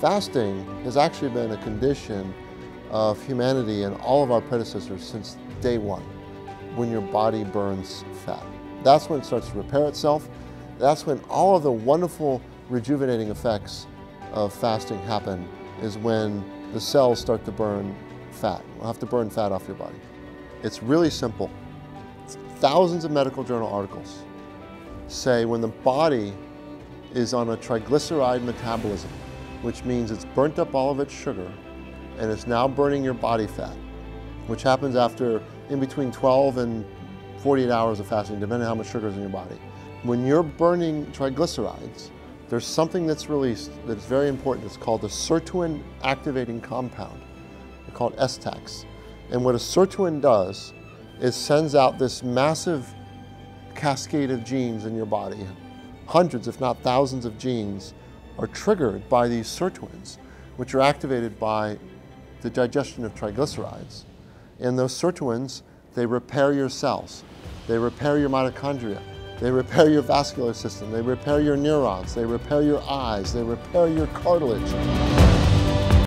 Fasting has actually been a condition of humanity and all of our predecessors since day one. When your body burns fat, that's when it starts to repair itself. That's when all of the wonderful rejuvenating effects of fasting happen, is when the cells start to burn fat. You'll have to burn fat off your body. It's really simple. Thousands of medical journal articles say when the body is on a triglyceride metabolism, which means it's burnt up all of its sugar and it's now burning your body fat, which happens after in between 12 and 48 hours of fasting, depending on how much sugar is in your body. When you're burning triglycerides, there's something that's released that's very important. It's called the sirtuin activating compound. They're called STACs. And what a sirtuin does is sends out this massive cascade of genes in your body. Hundreds, if not thousands of genes are triggered by these sirtuins, which are activated by the digestion of triglycerides. And those sirtuins, they repair your cells. They repair your mitochondria. They repair your vascular system. They repair your neurons. They repair your eyes. They repair your cartilage.